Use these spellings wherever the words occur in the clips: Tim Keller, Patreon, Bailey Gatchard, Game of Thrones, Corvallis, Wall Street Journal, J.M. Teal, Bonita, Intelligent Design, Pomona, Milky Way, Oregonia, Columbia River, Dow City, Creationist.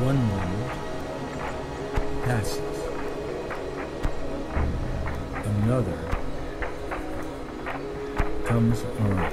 one moment passes, another comes on.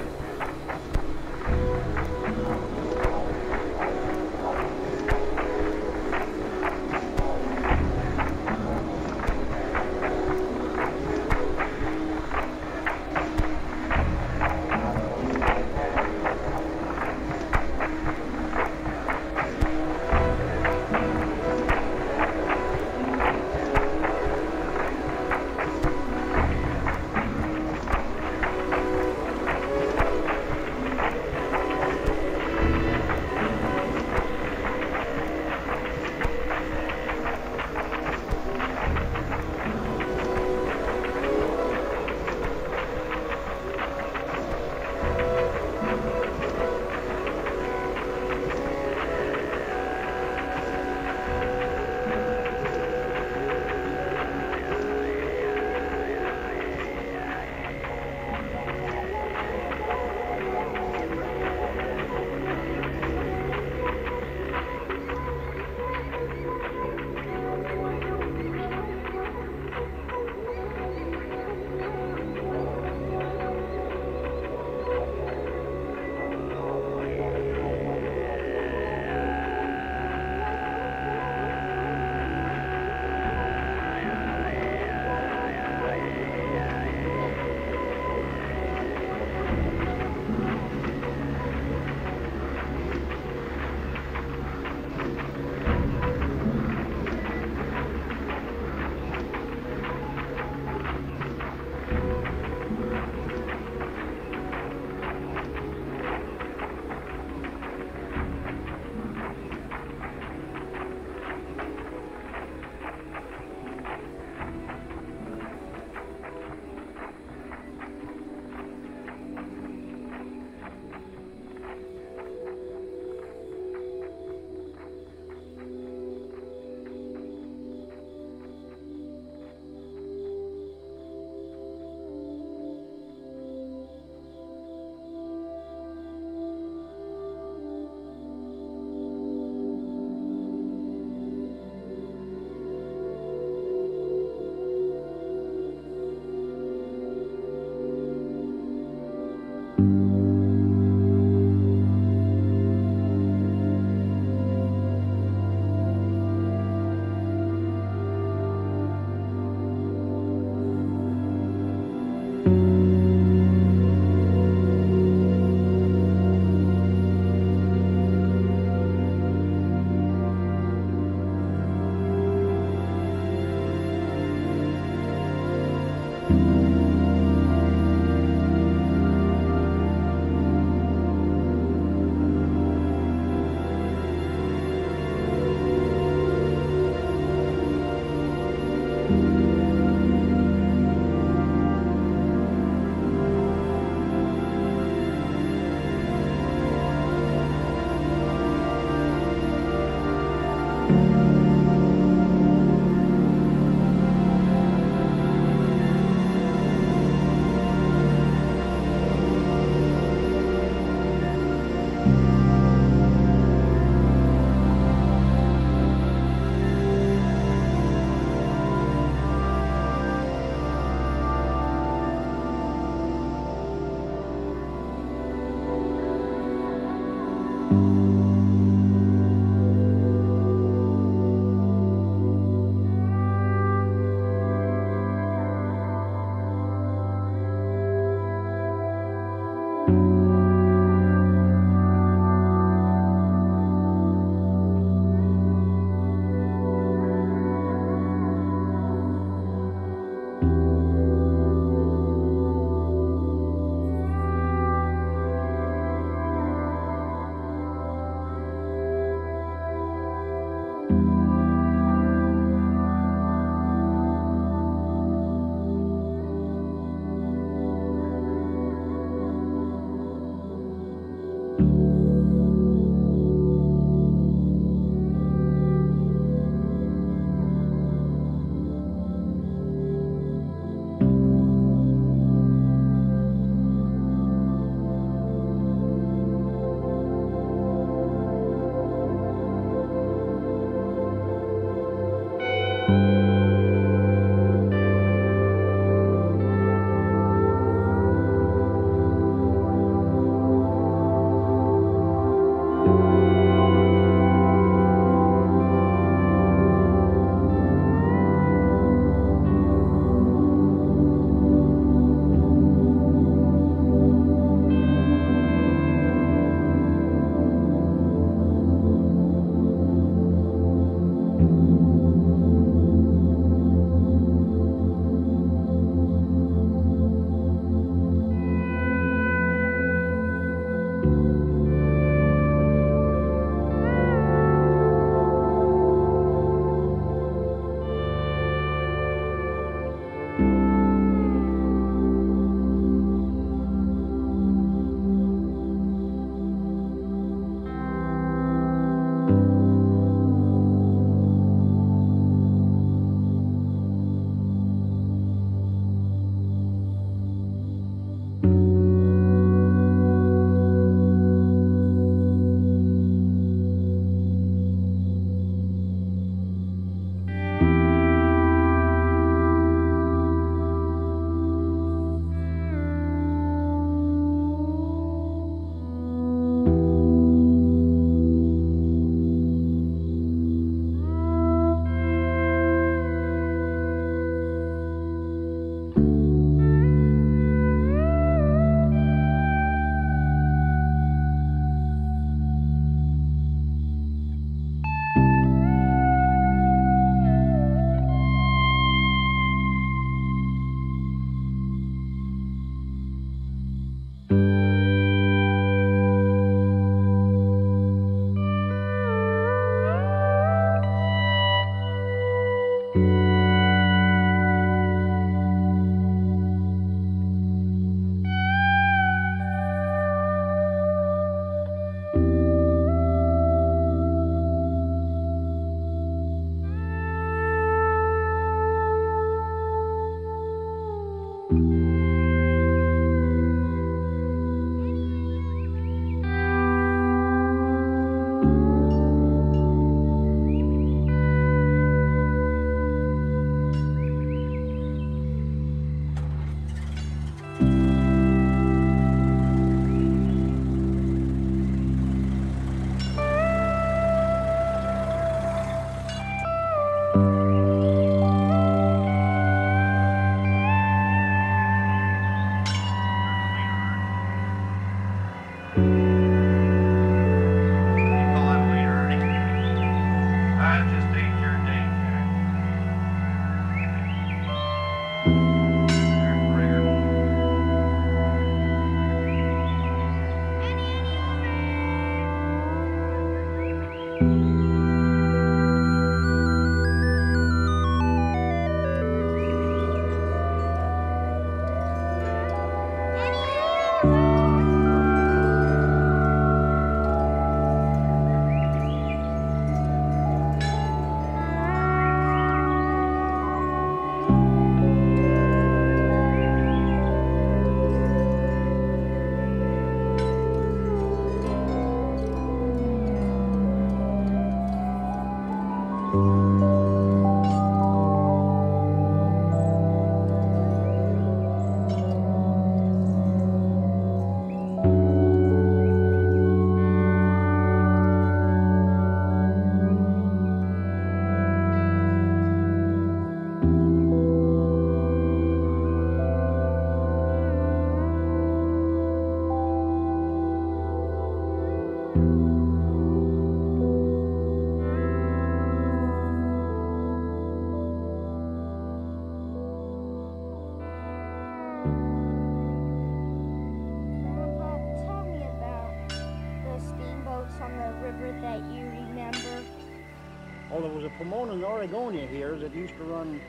Well, there was a Pomona in Oregonia here that used to run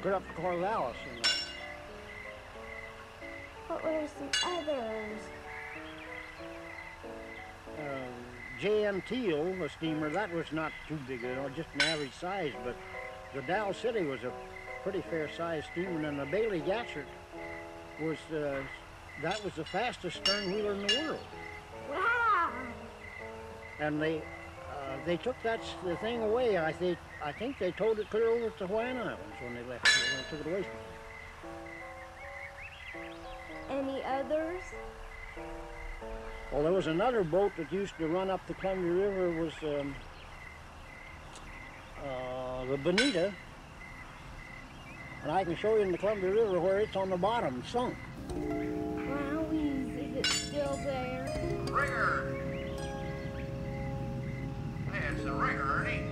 clear up to Corvallis. What were some others? J.M. Teal, a steamer, that was not too big, you know, just an average size, but the Dow City was a pretty fair-sized steamer, and the Bailey Gatchard was, that was the fastest stern-wheeler in the world. Wow! And they took that thing away. I think they towed it clear over to the Hawaiian Islands when they left. They took it away from them. Any others? Well, there was another boat that used to run up the Columbia River. Was the Bonita, and I can show you in the Columbia River where it's on the bottom, sunk. Wowie, is it still there? Ringer. It's the ringer, Ernie.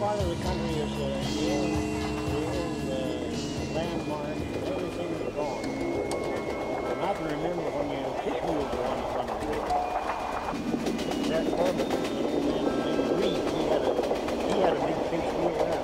Part of the country is the old landmines, everything is gone. And I can remember when you kids moved around the country. That Corbett was a little man named Reed. He had a big fish move around.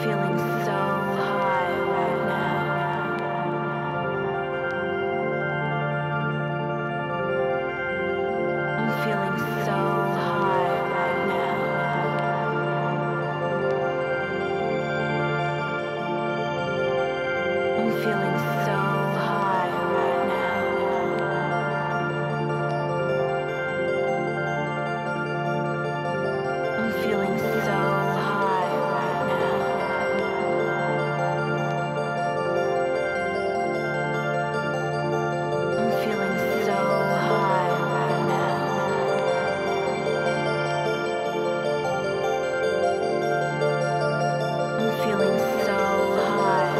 feeling so high right now. I'm feeling so high right now. I'm feeling so high right now. I'm feeling so feeling so high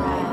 right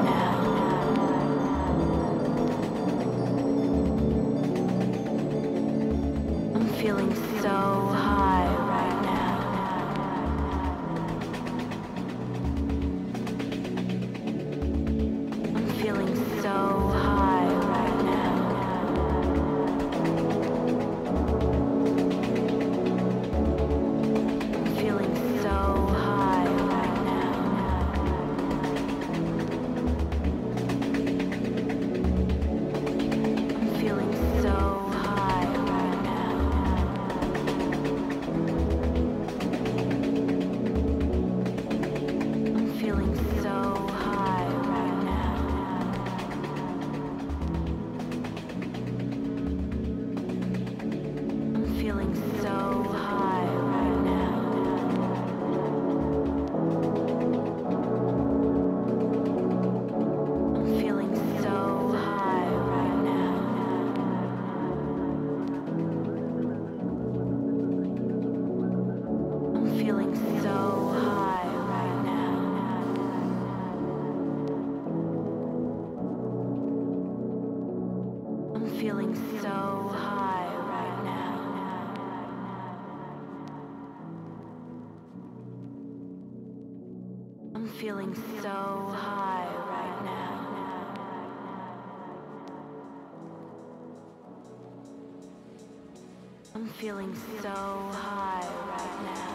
now. I'm feeling so high right now.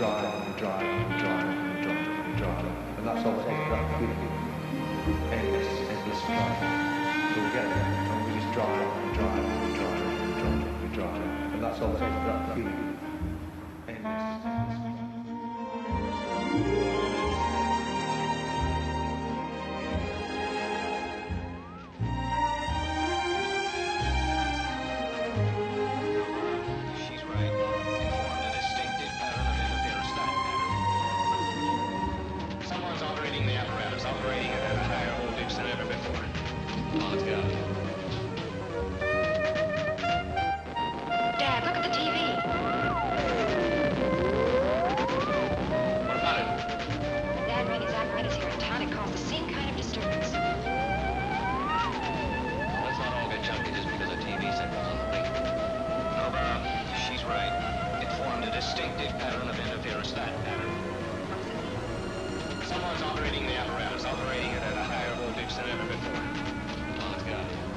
drive, and that's all it takes for that feeling. Endless drive. So we get there, and we just drive, and that's all it takes for that feeling. Someone's operating the apparatus, operating it at a higher voltage than ever before. Well, let's go.